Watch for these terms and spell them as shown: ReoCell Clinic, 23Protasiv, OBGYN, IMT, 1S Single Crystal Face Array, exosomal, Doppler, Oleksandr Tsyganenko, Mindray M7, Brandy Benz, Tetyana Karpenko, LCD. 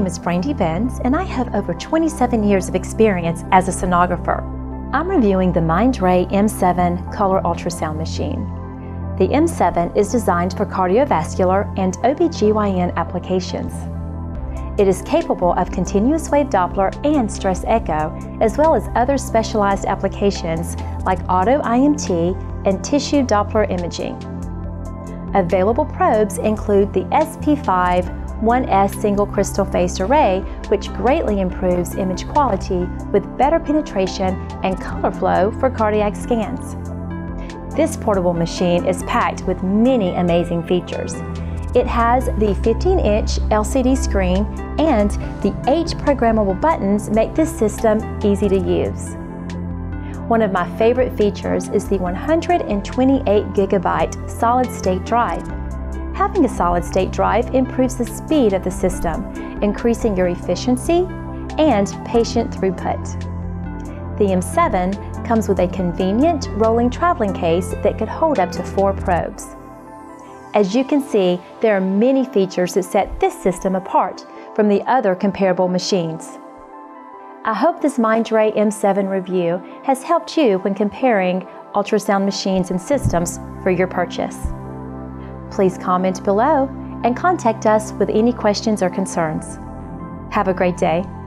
name is Brandy Benz, and I have over 27 years of experience as a sonographer. I'm reviewing the Mindray M7 color ultrasound machine. The M7 is designed for cardiovascular and OBGYN applications. It is capable of continuous wave Doppler and stress echo, as well as other specialized applications like auto IMT and tissue Doppler imaging. Available probes include the SP5 1S Single Crystal Face Array, which greatly improves image quality with better penetration and color flow for cardiac scans. This portable machine is packed with many amazing features. It has the 15-inch LCD screen, and the 8 programmable buttons make this system easy to use. One of my favorite features is the 128GB solid-state drive. Having a solid-state drive improves the speed of the system, increasing your efficiency and patient throughput. The M7 comes with a convenient rolling traveling case that could hold up to 4 probes. As you can see, there are many features that set this system apart from the other comparable machines. I hope this Mindray M7 review has helped you when comparing ultrasound machines and systems for your purchase. Please comment below and contact us with any questions or concerns. Have a great day.